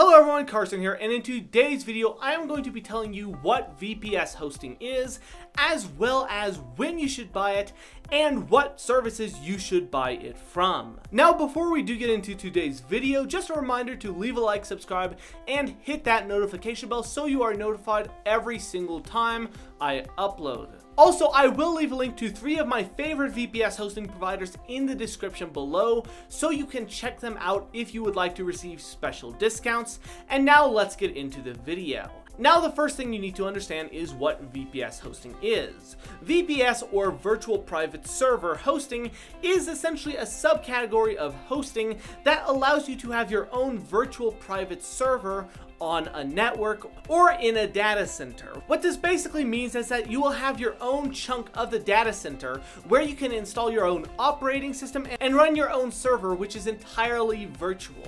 Hello everyone, Carson here, and in today's video I am going to be telling you what VPS hosting is, as well as when you should buy it and what services you should buy it from. Now before we do get into today's video, just a reminder to leave a like, subscribe, and hit that notification bell so you are notified every single time I upload. Also, I will leave a link to 3 of my favorite VPS hosting providers in the description below, so you can check them out if you would like to receive special discounts. And now let's get into the video. Now the first thing you need to understand is what VPS hosting is. VPS, or virtual private server hosting, is essentially a subcategory of hosting that allows you to have your own virtual private server on a network or in a data center. What this basically means is that you will have your own chunk of the data center where you can install your own operating system and run your own server, which is entirely virtual.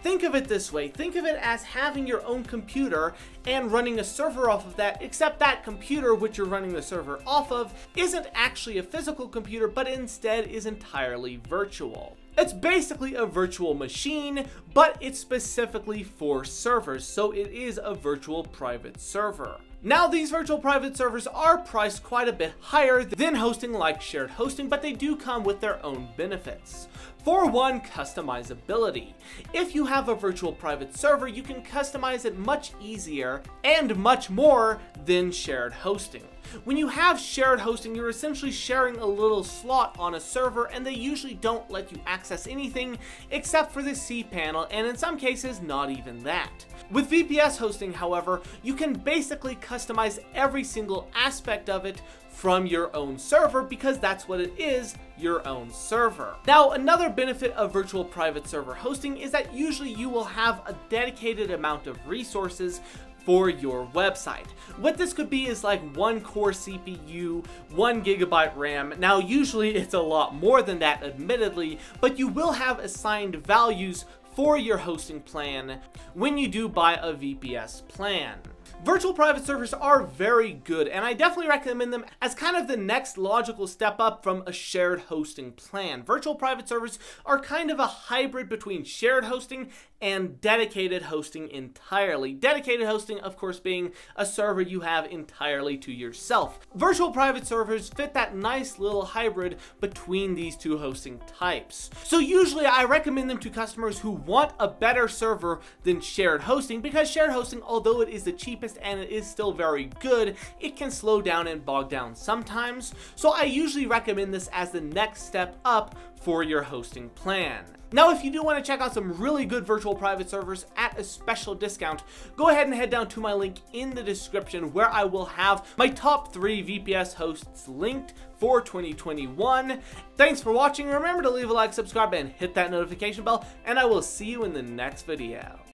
Think of it this way. Think of it as having your own computer and running a server off of that, except that computer which you're running the server off of isn't actually a physical computer, but instead is entirely virtual. It's basically a virtual machine, but it's specifically for servers, so it is a virtual private server. Now these virtual private servers are priced quite a bit higher than hosting like shared hosting, but they do come with their own benefits. For one, customizability. If you have a virtual private server, you can customize it much easier and much more than shared hosting. When you have shared hosting, you're essentially sharing a little slot on a server, and they usually don't let you access anything except for the cPanel, and in some cases, not even that. With VPS hosting, however, you can basically customize every single aspect of it from your own server, because that's what it is, your own server. Now, another benefit of virtual private server hosting is that usually you will have a dedicated amount of resources for your website. What this could be is like 1 core CPU, 1 gigabyte RAM. Now, usually it's a lot more than that, admittedly, but you will have assigned values for your hosting plan when you do buy a VPS plan. Virtual private servers are very good, and I definitely recommend them as kind of the next logical step up from a shared hosting plan. Virtual private servers are kind of a hybrid between shared hosting and dedicated hosting entirely. Dedicated hosting, of course, being a server you have entirely to yourself. Virtual private servers fit that nice little hybrid between these two hosting types. So usually I recommend them to customers who want a better server than shared hosting, because shared hosting, although it is the cheapest and it is still very good, it can slow down and bog down sometimes. So I usually recommend this as the next step up for your hosting plan. Now, if you do want to check out some really good virtual private servers at a special discount, go ahead and head down to my link in the description, where I will have my top 3 VPS hosts linked for 2021. Thanks for watching. Remember to leave a like, subscribe, and hit that notification bell, and I will see you in the next video.